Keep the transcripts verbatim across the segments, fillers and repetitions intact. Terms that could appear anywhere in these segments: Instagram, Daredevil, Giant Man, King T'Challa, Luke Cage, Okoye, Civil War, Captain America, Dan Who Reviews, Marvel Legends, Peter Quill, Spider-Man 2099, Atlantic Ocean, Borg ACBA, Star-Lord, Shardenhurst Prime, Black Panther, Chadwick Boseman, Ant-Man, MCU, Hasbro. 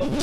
Pow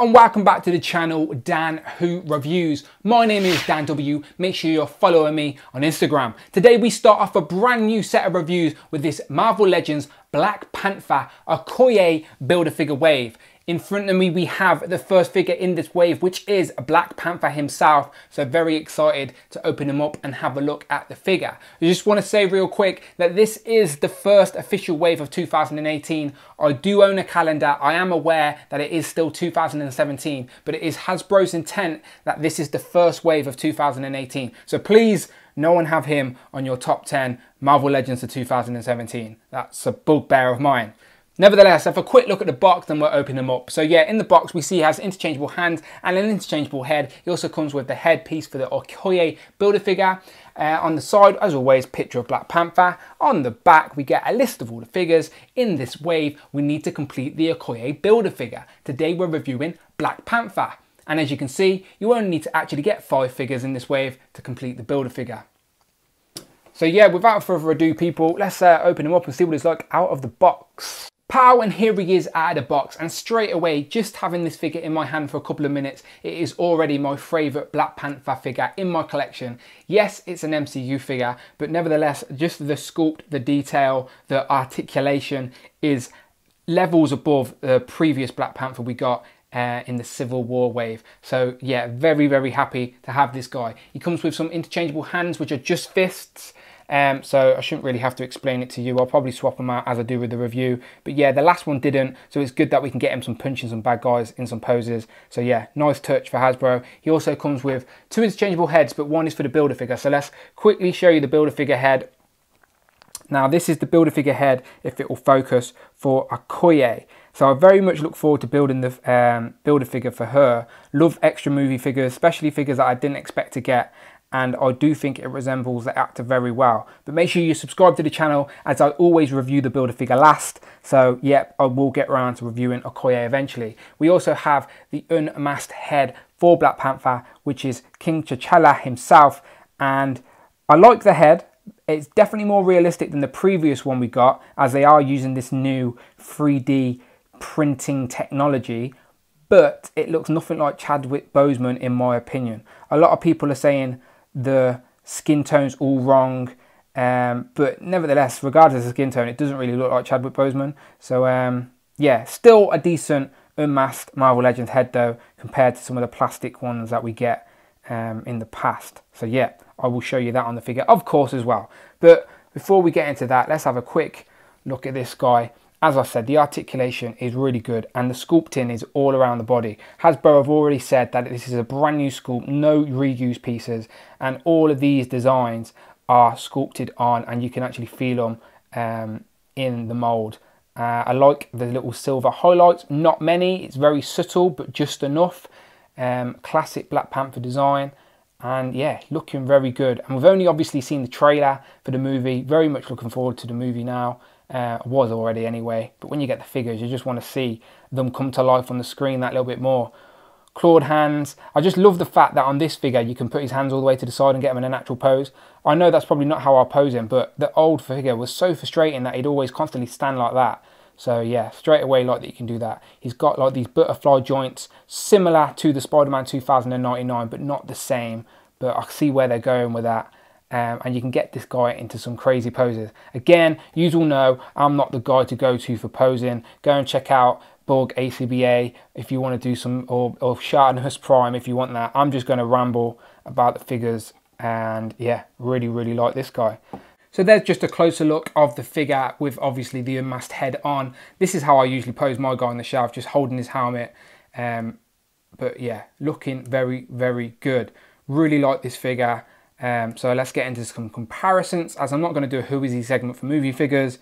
and welcome back to the channel, Dan Who Reviews. My name is Dan W. Make sure you're following me on Instagram. Today we start off a brand new set of reviews with this Marvel Legends Black Panther Okoye Build-A-Figure wave. In front of me we have the first figure in this wave, which is Black Panther himself, so very excited to open him up and have a look at the figure. I just want to say real quick that this is the first official wave of two thousand eighteen. I do own a calendar, I am aware that it is still two thousand seventeen, but it is Hasbro's intent that this is the first wave of two thousand eighteen. So please, no one have him on your top ten Marvel Legends of two thousand seventeen. That's a bugbear of mine. Nevertheless, have a quick look at the box, then we'll open them up. So yeah, in the box we see he has interchangeable hands and an interchangeable head. He also comes with the headpiece for the Okoye Build-A-Figure. Uh, on the side, as always, picture of Black Panther. On the back, we get a list of all the figures. In this wave, we need to complete the Okoye Build-A-Figure. Today we're reviewing Black Panther. And as you can see, you only need to actually get five figures in this wave to complete the Build-A-Figure. So yeah, without further ado, people, let's uh, open him up and see what he's like out of the box. Pow, and here he is out of the box, and straight away, just having this figure in my hand for a couple of minutes, it is already my favourite Black Panther figure in my collection. Yes, it's an M C U figure, but nevertheless, just the sculpt, the detail, the articulation is levels above the previous Black Panther we got uh, in the Civil War wave. So yeah, very, very happy to have this guy. He comes with some interchangeable hands, which are just fists. Um, so I shouldn't really have to explain it to you. I'll probably swap them out as I do with the review. But yeah, the last one didn't, so it's good that we can get him some punches, some bad guys in some poses. So yeah, nice touch for Hasbro. He also comes with two interchangeable heads, but one is for the Build-A-Figure. So let's quickly show you the Build-A-Figure head. Now this is the Build-A-Figure head, if it will focus, for Okoye. So I very much look forward to building the um, Build-A-Figure for her. Love extra movie figures, especially figures that I didn't expect to get. And I do think it resembles the actor very well. But make sure you subscribe to the channel, as I always review the Build-A-Figure last. So yep, I will get around to reviewing Okoye eventually. We also have the unmasked head for Black Panther, which is King T'Challa himself. And I like the head. It's definitely more realistic than the previous one we got, as they are using this new three D printing technology. But it looks nothing like Chadwick Boseman, in my opinion. A lot of people are saying the skin tone's all wrong, um, but nevertheless, regardless of skin tone, it doesn't really look like Chadwick Boseman. So um, yeah, still a decent unmasked Marvel Legends head though, compared to some of the plastic ones that we get um, in the past. So yeah, I will show you that on the figure, of course, as well. But before we get into that, let's have a quick look at this guy. As I said, the articulation is really good and the sculpting is all around the body. Hasbro have already said that this is a brand new sculpt, no reuse pieces, and all of these designs are sculpted on and you can actually feel them um, in the mould. Uh, I like the little silver highlights, not many, it's very subtle but just enough. Um, classic Black Panther design. And yeah, looking very good. And we've only obviously seen the trailer for the movie, very much looking forward to the movie now. Uh, was already anyway, but when you get the figures you just want to see them come to life on the screen that little bit more. Clawed hands. I just love the fact that on this figure you can put his hands all the way to the side and get him in a natural pose. I know that's probably not how I'll pose him, but the old figure was so frustrating that he'd always constantly stand like that. So yeah, straight away like that you can do that. He's got like these butterfly joints similar to the Spider-Man two thousand ninety-nine, but not the same, but I see where they're going with that. Um, and you can get this guy into some crazy poses. Again, you all know I'm not the guy to go to for posing. Go and check out Borg A C B A if you want to do some, or, or Shardenhurst Prime if you want that. I'm just going to ramble about the figures and yeah, really, really like this guy. So there's just a closer look of the figure with obviously the unmasked head on. This is how I usually pose my guy on the shelf, just holding his helmet. Um, but yeah, looking very, very good. Really like this figure. Um, so let's get into some comparisons, as I'm not going to do a Who Is He segment for movie figures,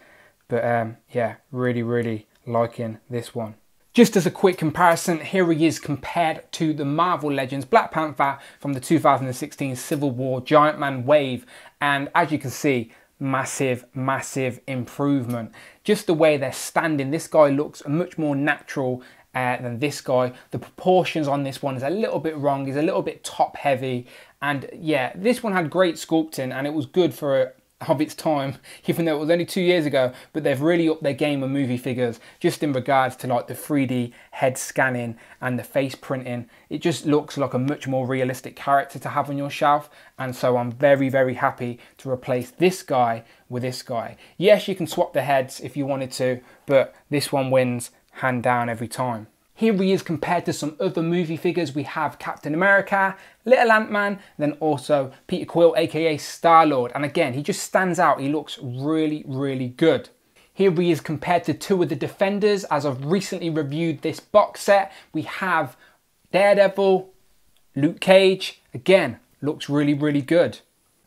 but um, yeah, really, really liking this one. Just as a quick comparison, here he is compared to the Marvel Legends Black Panther from the two thousand sixteen Civil War Giant Man wave, and as you can see, massive, massive improvement. Just the way they're standing, this guy looks much more natural uh, than this guy. The proportions on this one is a little bit wrong, he's a little bit top heavy, And yeah, this one had great sculpting and it was good for a, of its time, even though it was only two years ago, but they've really upped their game of movie figures just in regards to like the three D head scanning and the face printing. It just looks like a much more realistic character to have on your shelf, and so I'm very, very happy to replace this guy with this guy. Yes, you can swap the heads if you wanted to, but this one wins hand down every time. Here he is compared to some other movie figures. We have Captain America, Little Ant-Man, then also Peter Quill, aka Star-Lord. And again, he just stands out. He looks really, really good. Here he is compared to two of the Defenders. As I've recently reviewed this box set, we have Daredevil, Luke Cage. Again, looks really, really good.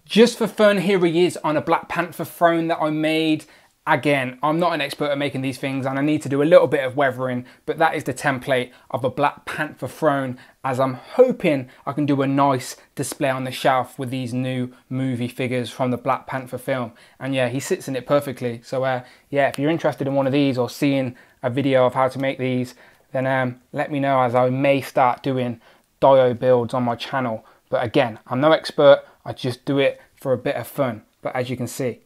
Just for fun, here he is on a Black Panther throne that I made. Again, I'm not an expert at making these things and I need to do a little bit of weathering, but that is the template of a Black Panther throne, as I'm hoping I can do a nice display on the shelf with these new movie figures from the Black Panther film. And yeah, he sits in it perfectly. So uh, yeah, if you're interested in one of these or seeing a video of how to make these, then um, let me know, as I may start doing Dio builds on my channel. But again, I'm no expert, I just do it for a bit of fun. But as you can see,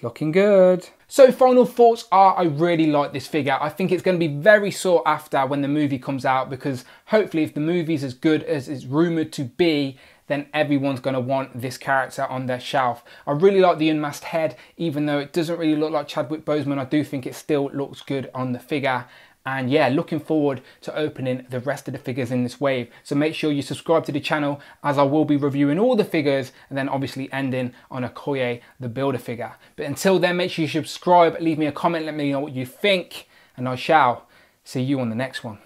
looking good. So final thoughts are, I really like this figure. I think it's going to be very sought after when the movie comes out, because hopefully if the movie's as good as it's rumoured to be, then everyone's going to want this character on their shelf. I really like the unmasked head, even though it doesn't really look like Chadwick Boseman. I do think it still looks good on the figure. And yeah, looking forward to opening the rest of the figures in this wave. So make sure you subscribe to the channel, as I will be reviewing all the figures and then obviously ending on Okoye, the Builder figure. But until then, make sure you subscribe, leave me a comment, let me know what you think, and I shall see you on the next one.